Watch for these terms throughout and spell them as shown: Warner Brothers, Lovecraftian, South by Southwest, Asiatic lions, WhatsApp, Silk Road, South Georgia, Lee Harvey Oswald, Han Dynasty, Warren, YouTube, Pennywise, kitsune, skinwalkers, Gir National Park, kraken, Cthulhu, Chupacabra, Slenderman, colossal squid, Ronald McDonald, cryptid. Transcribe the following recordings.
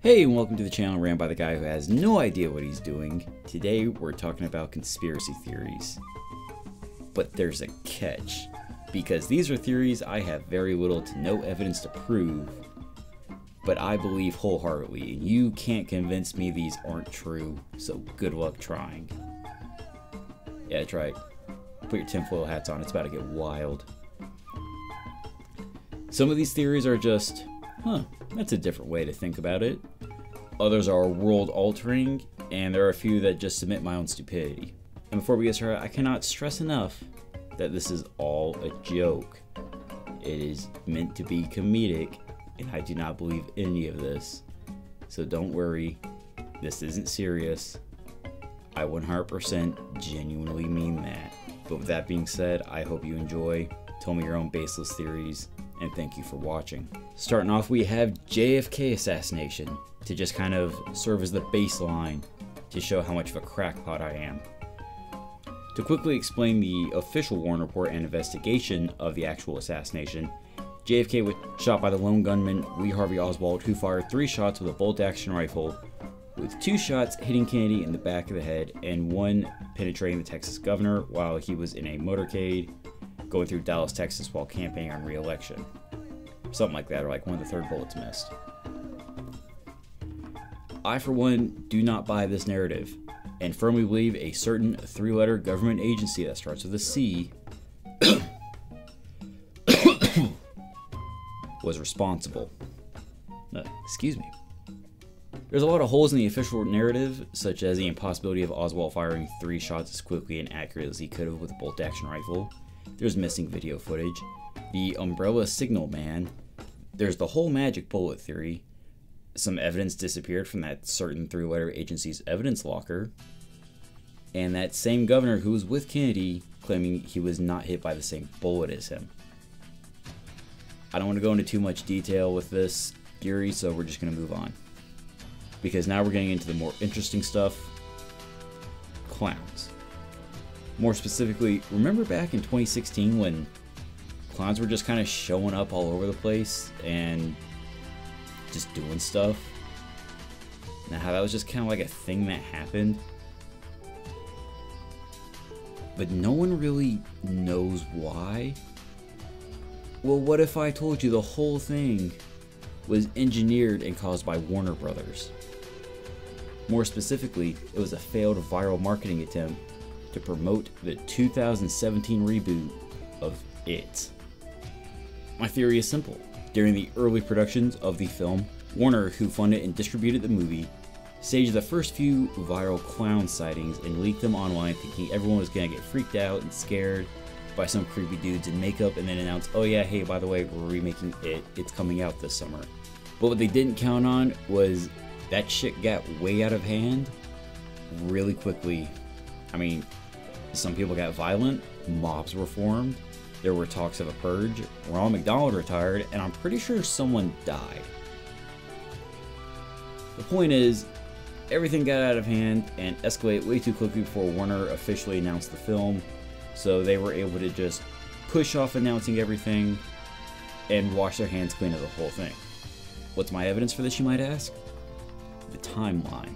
Hey, and welcome to the channel ran by the guy who has no idea what he's doing. Today we're talking about conspiracy theories. But there's a catch, because these are theories I have very little to no evidence to prove, but I believe wholeheartedly, and you can't convince me these aren't true, so good luck trying. Yeah, that's right. Put your tinfoil hats on, it's about to get wild. Some of these theories are just, huh, that's a different way to think about it. Others are world-altering, and there are a few that just submit my own stupidity. And before we get started, I cannot stress enough that this is all a joke. It is meant to be comedic, and I do not believe any of this. So don't worry, this isn't serious. I 100% genuinely mean that. But with that being said, I hope you enjoy. Tell me your own baseless theories, and thank you for watching. Starting off, we have JFK assassination, to just kind of serve as the baseline to show how much of a crackpot I am. To quickly explain the official Warren report and investigation of the actual assassination, JFK was shot by the lone gunman Lee Harvey Oswald, who fired 3 shots with a bolt-action rifle, with 2 shots hitting Kennedy in the back of the head and 1 penetrating the Texas governor while he was in a motorcade going through Dallas, Texas while campaigning on re-election. Something like that, or like one of the 3rd bullets missed. I, for one, do not buy this narrative, and firmly believe a certain 3-letter government agency that starts with a C was responsible. Excuse me. There's a lot of holes in the official narrative, such as the impossibility of Oswald firing 3 shots as quickly and accurately as he could have with a bolt-action rifle. There's missing video footage, the umbrella signal man, there's the whole magic bullet theory, some evidence disappeared from that certain 3-letter agency's evidence locker, and that same governor who was with Kennedy claiming he was not hit by the same bullet as him. I don't want to go into too much detail with this theory, so we're just going to move on, because now we're getting into the more interesting stuff, clowns. More specifically, remember back in 2016 when clowns were just kind of showing up all over the place and just doing stuff? Now how that was just kind of like a thing that happened, but no one really knows why? Well, what if I told you the whole thing was engineered and caused by Warner Brothers? More specifically, it was a failed viral marketing attempt to promote the 2017 reboot of It. My theory is simple. During the early productions of the film, Warner, who funded and distributed the movie, staged the first few viral clown sightings and leaked them online, thinking everyone was gonna get freaked out and scared by some creepy dudes in makeup, and then announced, oh yeah, hey, by the way, we're remaking It, it's coming out this summer. But what they didn't count on was that shit got way out of hand really quickly. I mean, some people got violent, mobs were formed, there were talks of a purge, Ronald McDonald retired, and I'm pretty sure someone died. The point is, everything got out of hand and escalated way too quickly before Warner officially announced the film, so they were able to just push off announcing everything and wash their hands clean of the whole thing. What's my evidence for this, you might ask? The timeline.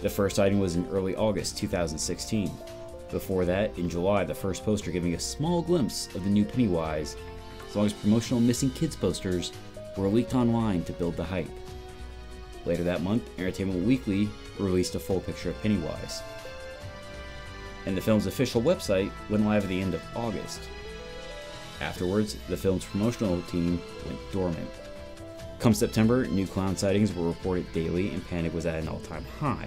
The first sighting was in early August 2016. Before that, in July, the first poster giving a small glimpse of the new Pennywise, as long as promotional missing kids posters were leaked online to build the hype. Later that month, Entertainment Weekly released a full picture of Pennywise, and the film's official website went live at the end of August. Afterwards, the film's promotional team went dormant. Come September, new clown sightings were reported daily and panic was at an all-time high.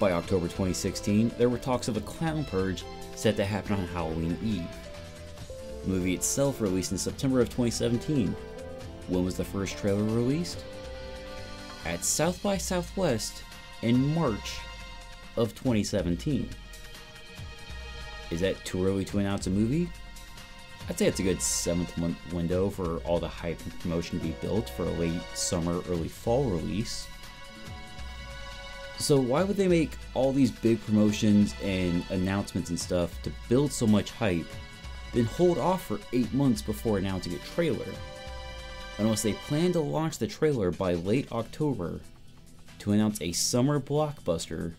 By October 2016, there were talks of a clown purge set to happen on Halloween Eve. The movie itself released in September of 2017. When was the first trailer released? At South by Southwest in March of 2017. Is that too early to announce a movie? I'd say it's a good 7-month window for all the hype and promotion to be built for a late summer, early fall release. So why would they make all these big promotions and announcements and stuff to build so much hype, then hold off for 8 months before announcing a trailer? unless they plan to launch the trailer by late October to announce a summer blockbuster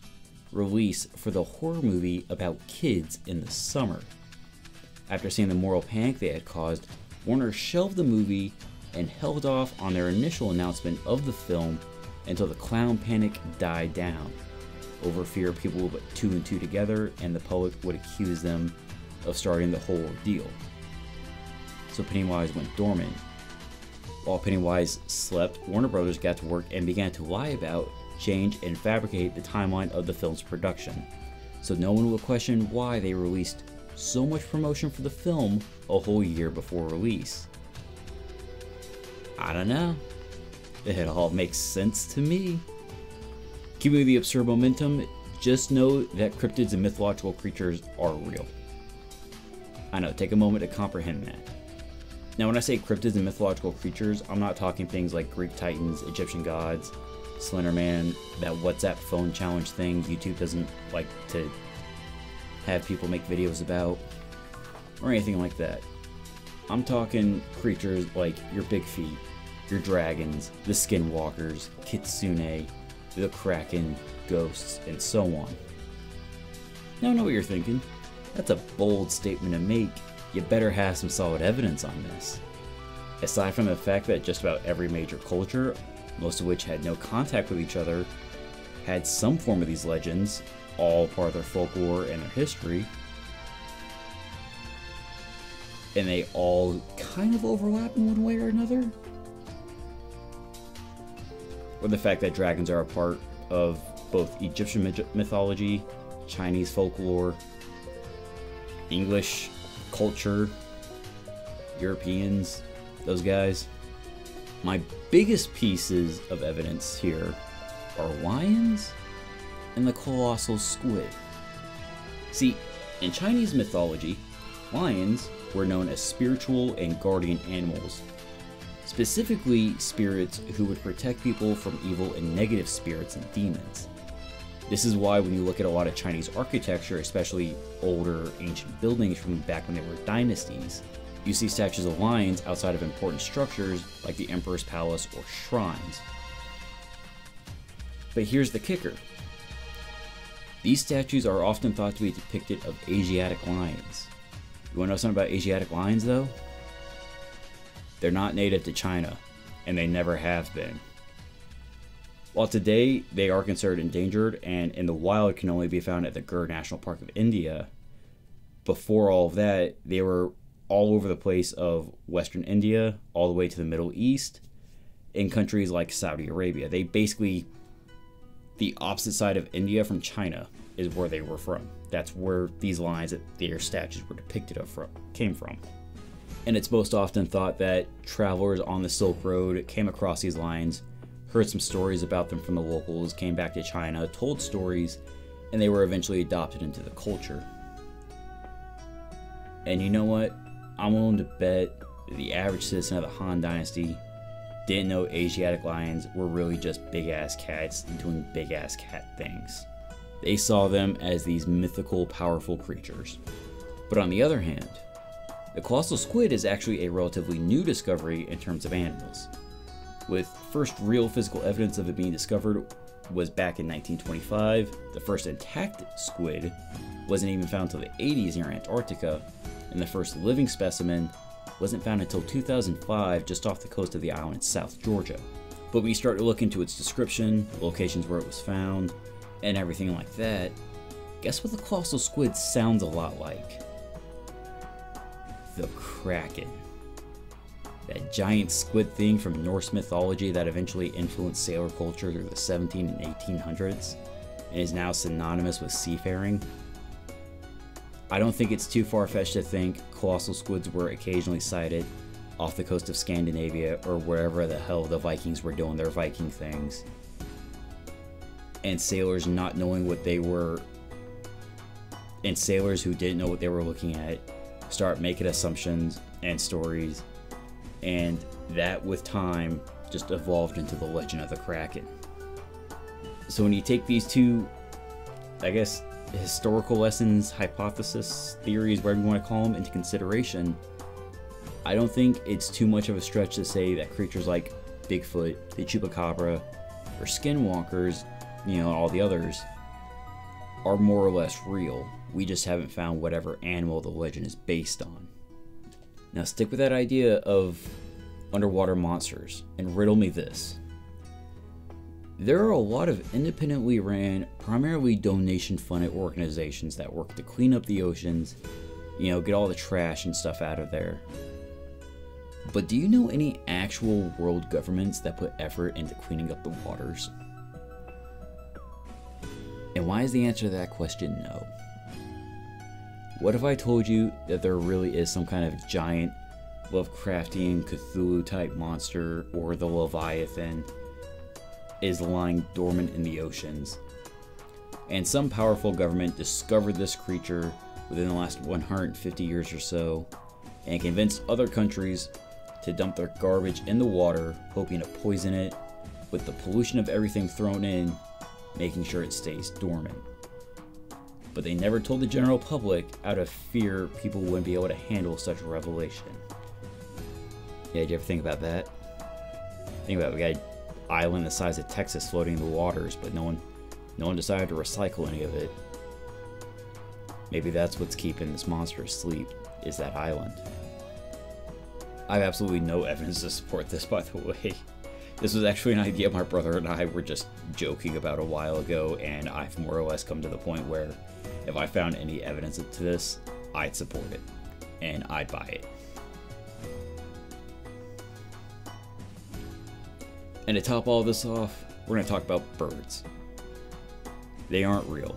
release for the horror movie about kids in the summer. After seeing the moral panic they had caused, Warner shelved the movie and held off on their initial announcement of the film until the clown panic died down. Over fear, people would put two and two together and the public would accuse them of starting the whole ordeal. So Pennywise went dormant. While Pennywise slept, Warner Brothers got to work and began to lie about, change, and fabricate the timeline of the film's production. So no one will question why they released so much promotion for the film a whole year before release. I don't know. It all makes sense to me. Keeping the absurd momentum, just know that cryptids and mythological creatures are real. I know, take a moment to comprehend that. Now when I say cryptids and mythological creatures, I'm not talking things like Greek titans, Egyptian gods, Slenderman, that WhatsApp phone challenge thing YouTube doesn't like to have people make videos about, or anything like that. I'm talking creatures like your big feet, your dragons, the skinwalkers, kitsune, the kraken, ghosts, and so on. Now I know what you're thinking. That's a bold statement to make. You better have some solid evidence on this. Aside from the fact that just about every major culture, most of which had no contact with each other, had some form of these legends, all part of their folklore and their history, and they all kind of overlap in one way or another. Or the fact that dragons are a part of both Egyptian mythology, Chinese folklore, English culture, Europeans, those guys. My biggest pieces of evidence here are lions and the colossal squid. See, in Chinese mythology, lions were known as spiritual and guardian animals. Specifically, spirits who would protect people from evil and negative spirits and demons. This is why when you look at a lot of Chinese architecture, especially older ancient buildings from back when they were dynasties, you see statues of lions outside of important structures like the Emperor's Palace or shrines. But here's the kicker. These statues are often thought to be depicted of Asiatic lions. You wanna know something about Asiatic lions though? They're not native to China, and they never have been. While today they are considered endangered and in the wild can only be found at the Gir National Park of India, before all of that, they were all over the place of Western India, all the way to the Middle East, in countries like Saudi Arabia. They basically, the opposite side of India from China is where they were from. That's where these lions that their statues were depicted of came from. And it's most often thought that travelers on the Silk Road came across these lions, heard some stories about them from the locals, came back to China, told stories, and they were eventually adopted into the culture. And you know what? I'm willing to bet that the average citizen of the Han Dynasty didn't know Asiatic lions were really just big-ass cats doing big-ass cat things. They saw them as these mythical, powerful creatures. But on the other hand, the colossal squid is actually a relatively new discovery in terms of animals, with first real physical evidence of it being discovered was back in 1925. The first intact squid wasn't even found until the 80s near Antarctica, and the first living specimen wasn't found until 2005 just off the coast of the island South Georgia. But when you start to look into its description, locations where it was found, and everything like that, guess what the colossal squid sounds a lot like? The kraken. That giant squid thing from Norse mythology that eventually influenced sailor culture through the 1700s and 1800s and is now synonymous with seafaring. I don't think it's too far-fetched to think colossal squids were occasionally sighted off the coast of Scandinavia or wherever the hell the Vikings were doing their Viking things, and sailors not knowing what they were, and sailors who didn't know what they were looking at start making assumptions and stories, and that with time just evolved into the legend of the kraken. So when you take these two, I guess, historical lessons, hypothesis, theories, whatever you want to call them, into consideration, I don't think it's too much of a stretch to say that creatures like Bigfoot, the Chupacabra, or Skinwalkers, you know, all the others, are more or less real. We just haven't found whatever animal the legend is based on. Now stick with that idea of underwater monsters and riddle me this. There are a lot of independently ran, primarily donation-funded organizations that work to clean up the oceans, you know, get all the trash and stuff out of there. But do you know any actual world governments that put effort into cleaning up the waters? And why is the answer to that question no? What if I told you that there really is some kind of giant Lovecraftian Cthulhu type monster, or the Leviathan, is lying dormant in the oceans, and some powerful government discovered this creature within the last 150 years or so and convinced other countries to dump their garbage in the water, hoping to poison it, with the pollution of everything thrown in, making sure it stays dormant. But they never told the general public out of fear people wouldn't be able to handle such a revelation. Yeah, did you ever think about that? Think about it, we got an island the size of Texas floating in the waters, but no one decided to recycle any of it. Maybe that's what's keeping this monster asleep, is that island. I have absolutely no evidence to support this, by the way. This was actually an idea my brother and I were just joking about a while ago, and I've more or less come to the point where if I found any evidence to this, I'd support it, and I'd buy it. And to top all this off, we're going to talk about birds. They aren't real.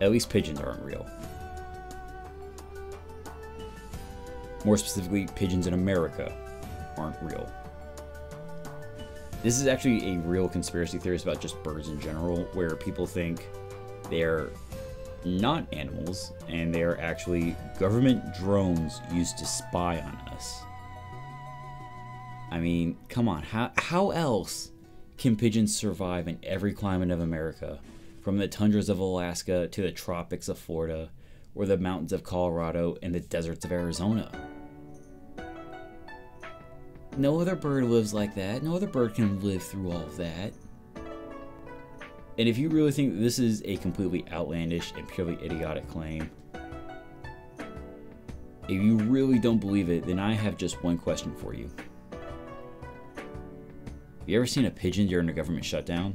At least pigeons aren't real. More specifically, pigeons in America aren't real. This is actually a real conspiracy theory about just birds in general, where people think they're not animals and they are actually government drones used to spy on us. I mean, come on, how else can pigeons survive in every climate of America, from the tundras of Alaska to the tropics of Florida, or the mountains of Colorado and the deserts of Arizona? No other bird lives like that. No other bird can live through all of that. And if you really think this is a completely outlandish and purely idiotic claim, if you really don't believe it, then I have just one question for you. Have you ever seen a pigeon during a government shutdown?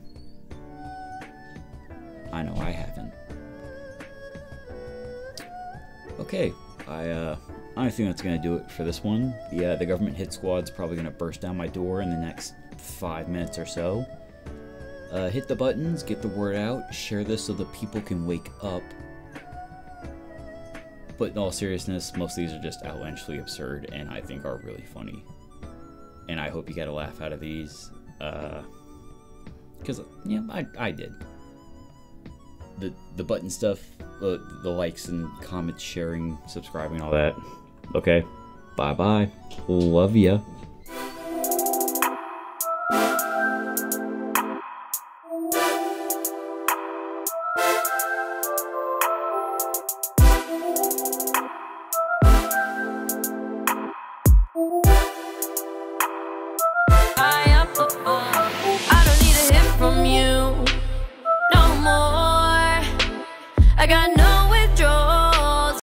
I know I haven't. Okay, I think that's going to do it for this one. The government hit squad's probably going to burst down my door in the next 5 minutes or so. Hit the buttons, get the word out, share this so the people can wake up. But in all seriousness, most of these are just outlandishly absurd and I think are really funny. And I hope you got a laugh out of these. Because, yeah, I did. The button stuff, the likes and comments, sharing, subscribing, all that. Okay. Bye-bye. Love ya.